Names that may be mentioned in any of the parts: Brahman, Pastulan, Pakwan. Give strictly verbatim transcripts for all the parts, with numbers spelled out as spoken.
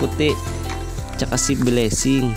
puti, tsaka si Blessing.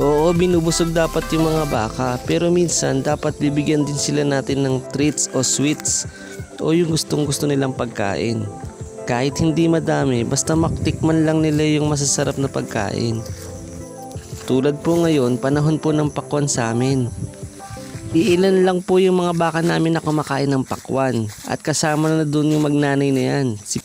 Oo, binubusog dapat yung mga baka, pero minsan dapat bibigyan din sila natin ng treats o sweets o yung gustong gusto nilang pagkain. Kahit hindi madami, basta maktikman lang nila yung masasarap na pagkain. Tulad po ngayon, panahon po ng pakwan sa amin. Iilan lang po yung mga baka namin na kumakain ng pakwan, at kasama na doon yung magnanay na yan, si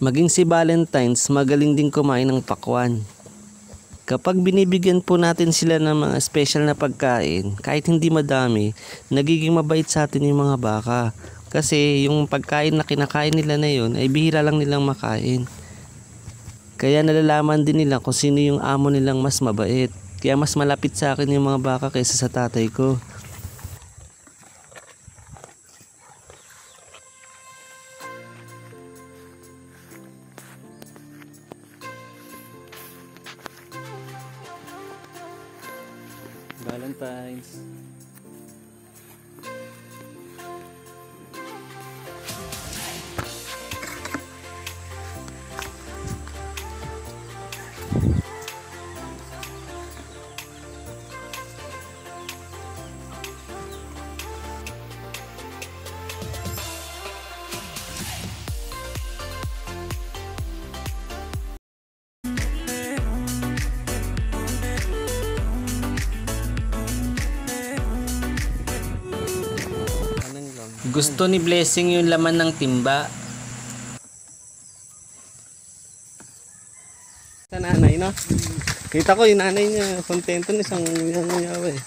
Maging si Valentines, magaling din kumain ng pakwan. Kapag binibigyan po natin sila ng mga special na pagkain, kahit hindi madami, nagiging mabait sa atin yung mga baka. Kasi yung pagkain na kinakain nila na yun, ay bihira lang nilang makain. Kaya nalalaman din nila kung sino yung amo nilang mas mabait. Kaya mas malapit sa akin yung mga baka kaysa sa tatay ko. Valentine's. Gusto ni Blessing yung laman ng timba. Sa nanay, no? Kita ko yung nanay niya, kontento niya siyang nangyayawin.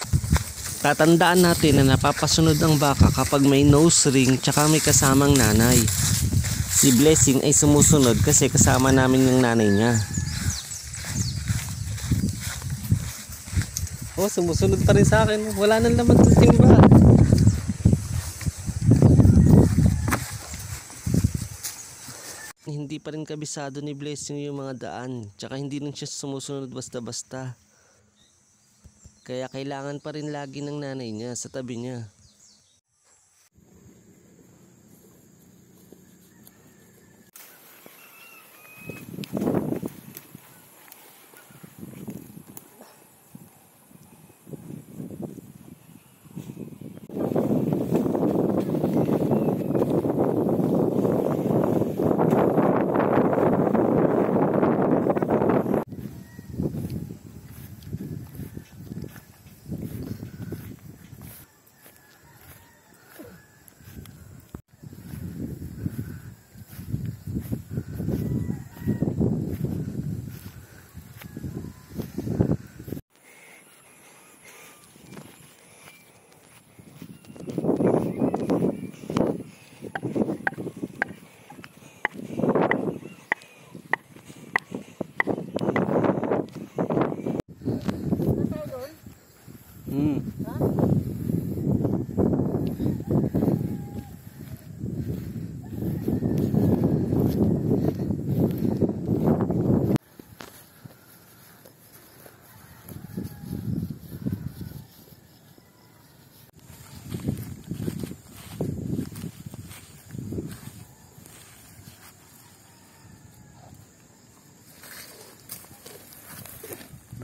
Tatandaan natin na napapasunod ang baka kapag may nose ring tsaka may kasamang nanay. Si Blessing ay sumusunod kasi kasama namin yung nanay niya. Oh, sumusunod pa rin sa akin. Wala nang laman sa timba. Hindi pa rin kabisado ni Blessing yung mga daan, tsaka hindi rin siya sumusunod basta-basta. Kaya kailangan pa rin lagi ng nanay niya sa tabi niya.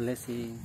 Blessing.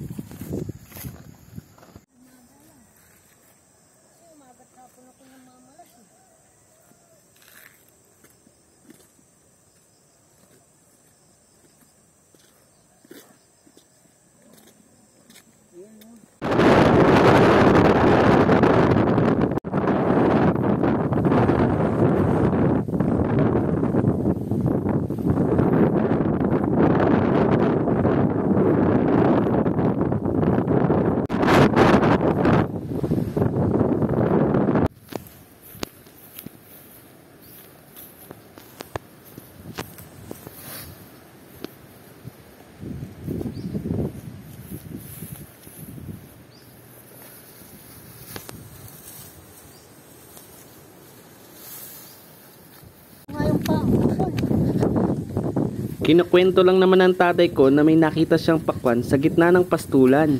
Kinukwento lang naman ng tatay ko na may nakita siyang pakwan sa gitna ng pastulan.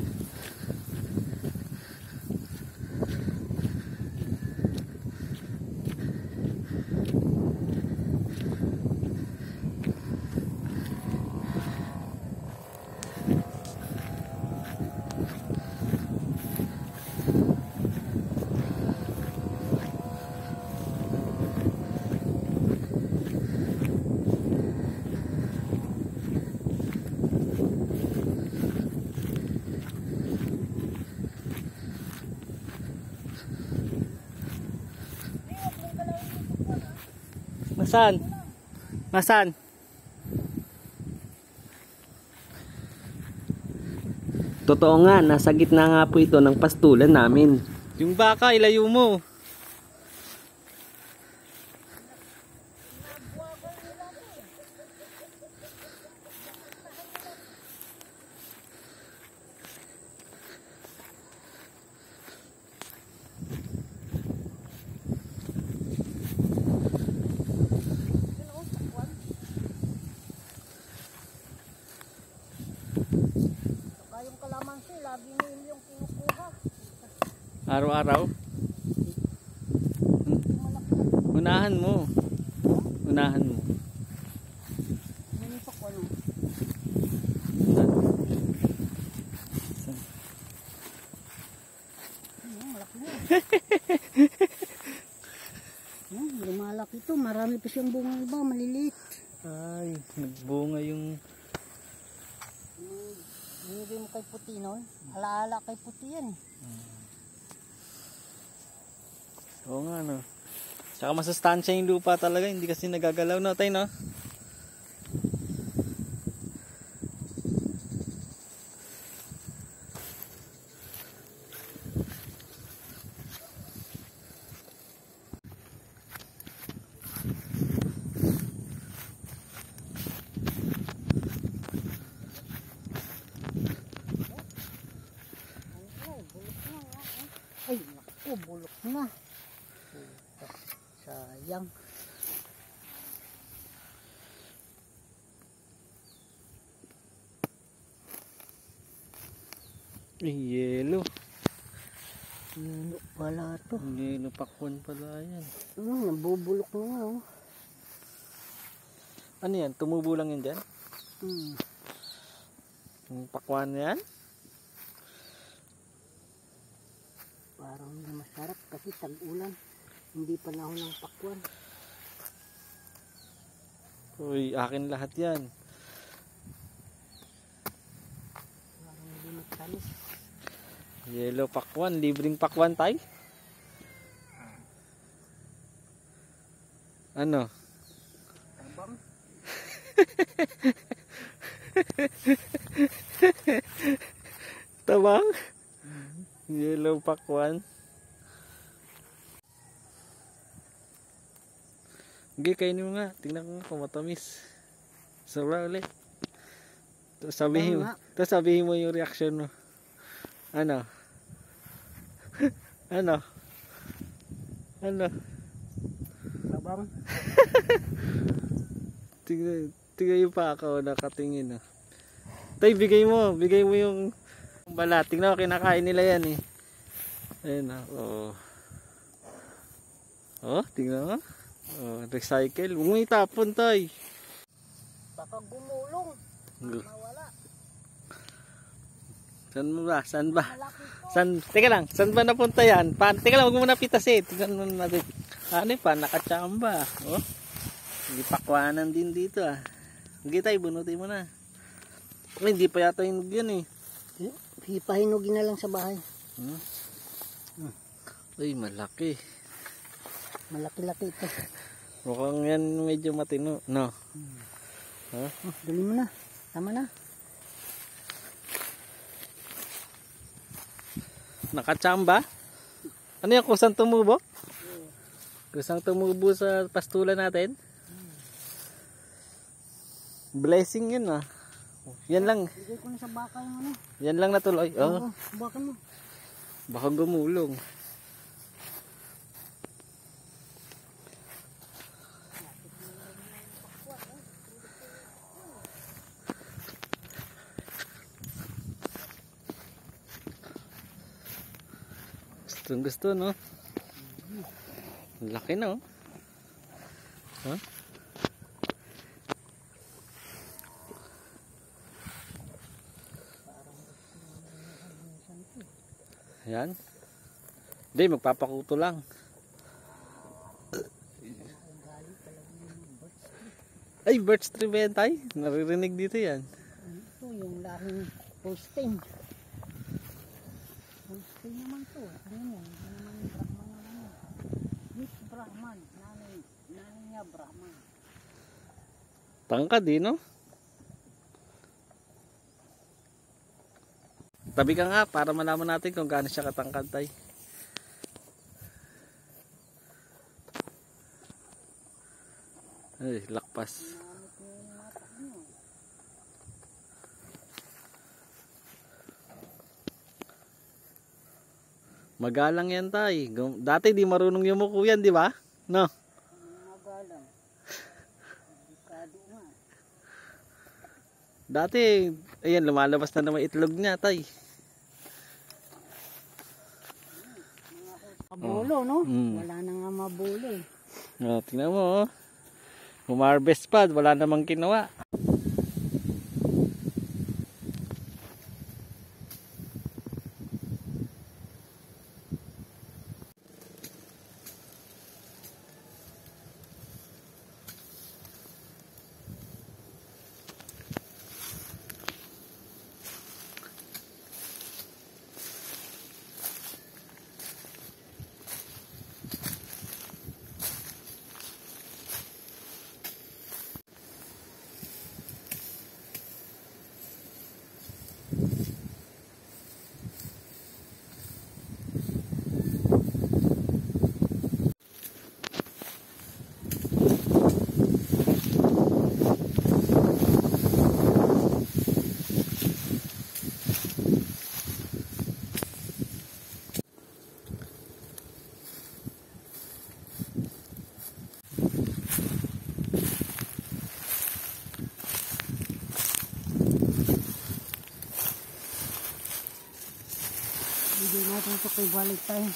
Masan? Masan? Totoo nga, nasa gitna nga po ito ng pastulan namin. Yung baka, ilayo mo. Araw-araw. Unahan mo. Unahan mo. Lumalaki ito. Marami pa siyang bunga iba. Maliliit. Ay, nagbunga yung... Hindi mo kay puti noon. Alaala kay puti yan. Oo nga, no. Tsaka masustansya yung lupa talaga. Hindi kasi nagagalaw na tayo, no? Ay, naku, bulok na. Sayang. Yelo. Yelo pala ito. Yelo pakwan pala yan. Mm, nabubulok na nga, oh. Ano yan? Tumubo lang yan dyan? Mm. Yung pakwan yan? Parang masarap kasi tag-ulan. Hindi panahon ng pakwan. Uy, akin lahat yan. Parang hindi magtanis. Yellow pakwan. Libreng pakwan tayo. Ano? Abang? Tabang? Yellow pakwan. Okay, kainin mo nga. Tingnan ko nga kung matamis. Sobra ulit. Tapos sabihin, sabihin mo yung reaction mo. Ano? Ano? Ano? Tabang? Tingnan, tingnan yung pa ako nakatingin. Oh. Tay, bigay mo. Bigay mo yung balat. Tingnan mo, kinakain nila yan eh. Ayun na. Oh. Oh, tingnan mo. Oh, recycle. Huwag mo itapon, tay. Baka gumulong. Mawala. San mo ba? San ba? San... Teka lang. San ba napunta yan? Pan... Teka lang. Huwag mo napitas eh. Tignan mo natin. Ano yung pan? Nakachamba. Oh. Hindi pakwanan din dito ah. Hindi tayo. Bunutin mo na. Ay, hindi pa yata hinog yun eh. Hipahinogin na lang sa bahay. Hmm. Hmm. Ay, malaki. Malaki-laki ito. Mukhang yan medyo matino. No. Hmm. Huh? Oh, dali mo na. Tama na. Nakachamba? Ano yung kusang tumubo? Hmm. Kusang tumubo sa pastulan natin? Hmm. Blessing yun ah. Yan lang. Bigay ko na sa baka yun. Yan lang natuloy. Oo. Oh. Baka mo. Baka gumulong. Gustong gusto, no? Laki na, oh. Huh? Ayan. Hindi, magpapakuto lang. Ay, birds tree ba yan tayo? Naririnig dito yan. Ito yung laking posting. Posting naman to. Ano mo? Ano naman yung Brahman na naman? Miss Brahman. Nanay. Nanay niya Brahman. Tangkad eh, no? Tabi ka nga para malaman natin kung gaano siya katangkad tayo. Ay, lakpas. Magalang yan tay. Dati di marunong yumuko yan, di ba? No? Magalang. Dati, ayan, lumalabas na naman itlog niya tay. Mabulo, oh. No? Mm. Wala na nga mabulo eh. Oh, tingnan mo oh. Humarvest pa, wala namang kinuha. Kaya balik tayo.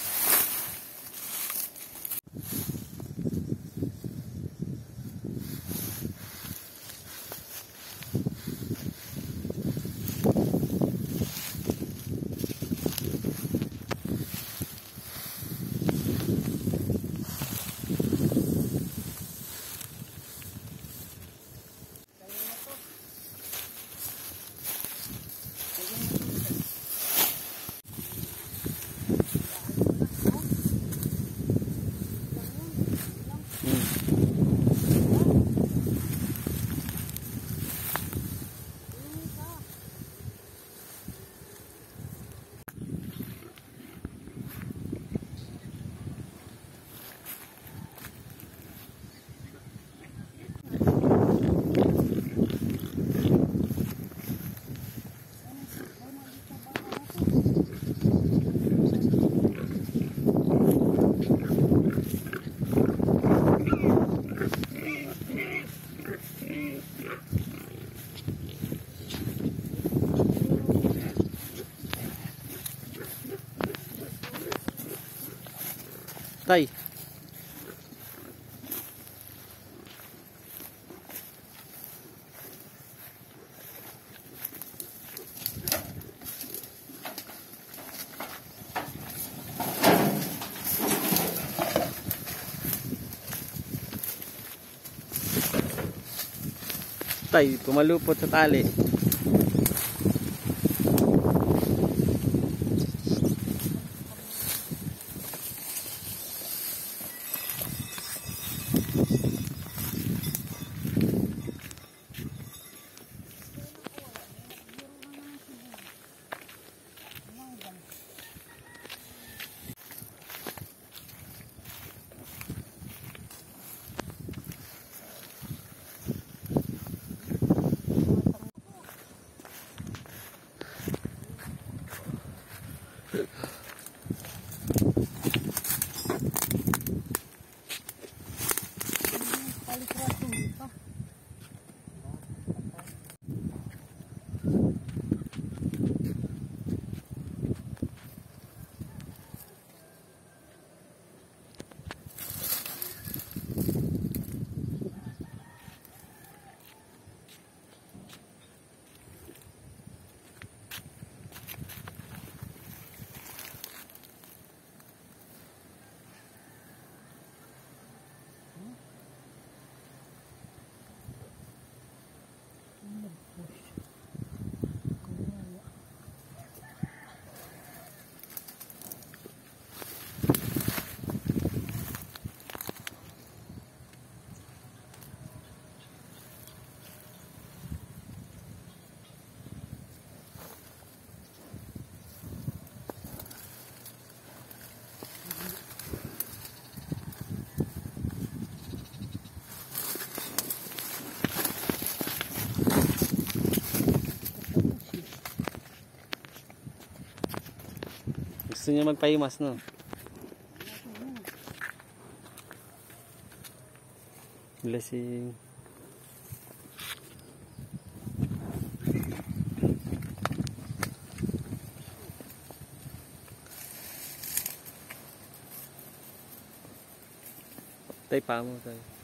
Tay. Tay, tumalupot sa tali. Gusto niya magpahimas, no? Blessing. Tay pa mo tayo.